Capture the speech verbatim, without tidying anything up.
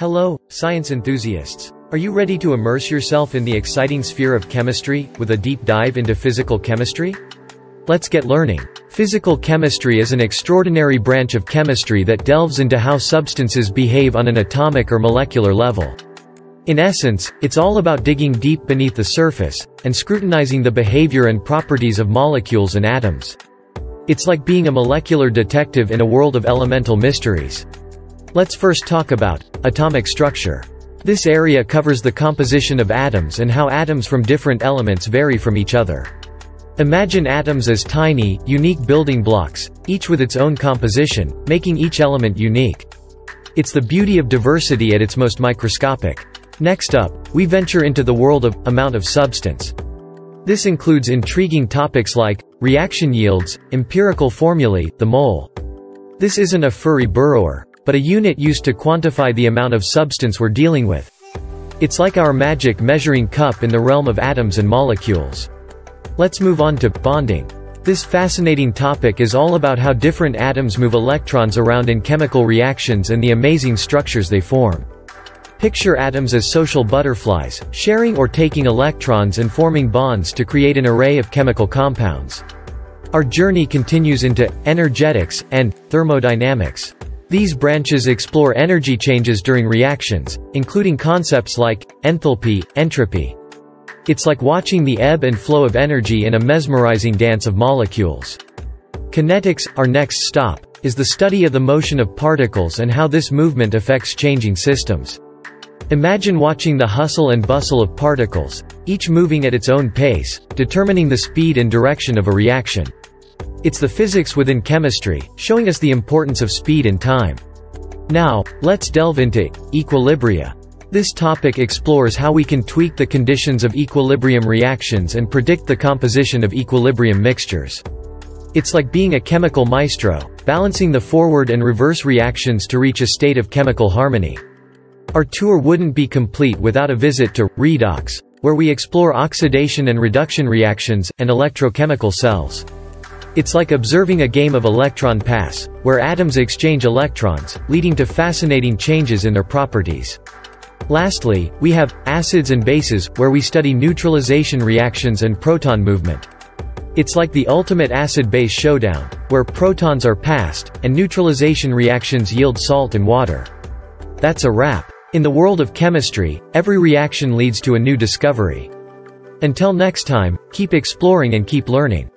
Hello, science enthusiasts. Are you ready to immerse yourself in the exciting sphere of chemistry, with a deep dive into physical chemistry? Let's get learning. Physical chemistry is an extraordinary branch of chemistry that delves into how substances behave on an atomic or molecular level. In essence, it's all about digging deep beneath the surface, and scrutinizing the behavior and properties of molecules and atoms. It's like being a molecular detective in a world of elemental mysteries. Let's first talk about atomic structure. This area covers the composition of atoms and how atoms from different elements vary from each other. Imagine atoms as tiny, unique building blocks, each with its own composition, making each element unique. It's the beauty of diversity at its most microscopic. Next up, we venture into the world of amount of substance. This includes intriguing topics like reaction yields, empirical formulae, the mole. This isn't a furry burrower, but a unit used to quantify the amount of substance we're dealing with. It's like our magic measuring cup in the realm of atoms and molecules. Let's move on to bonding. This fascinating topic is all about how different atoms move electrons around in chemical reactions and the amazing structures they form. Picture atoms as social butterflies, sharing or taking electrons and forming bonds to create an array of chemical compounds. Our journey continues into energetics and thermodynamics. These branches explore energy changes during reactions, including concepts like enthalpy, entropy. It's like watching the ebb and flow of energy in a mesmerizing dance of molecules. Kinetics, our next stop, is the study of the motion of particles and how this movement affects changing systems. Imagine watching the hustle and bustle of particles, each moving at its own pace, determining the speed and direction of a reaction. It's the physics within chemistry, showing us the importance of speed and time. Now, let's delve into equilibria. This topic explores how we can tweak the conditions of equilibrium reactions and predict the composition of equilibrium mixtures. It's like being a chemical maestro, balancing the forward and reverse reactions to reach a state of chemical harmony. Our tour wouldn't be complete without a visit to redox, where we explore oxidation and reduction reactions, and electrochemical cells. It's like observing a game of electron pass, where atoms exchange electrons, leading to fascinating changes in their properties. Lastly, we have acids and bases, where we study neutralization reactions and proton movement. It's like the ultimate acid-base showdown, where protons are passed, and neutralization reactions yield salt and water. That's a wrap. In the world of chemistry, every reaction leads to a new discovery. Until next time, keep exploring and keep learning.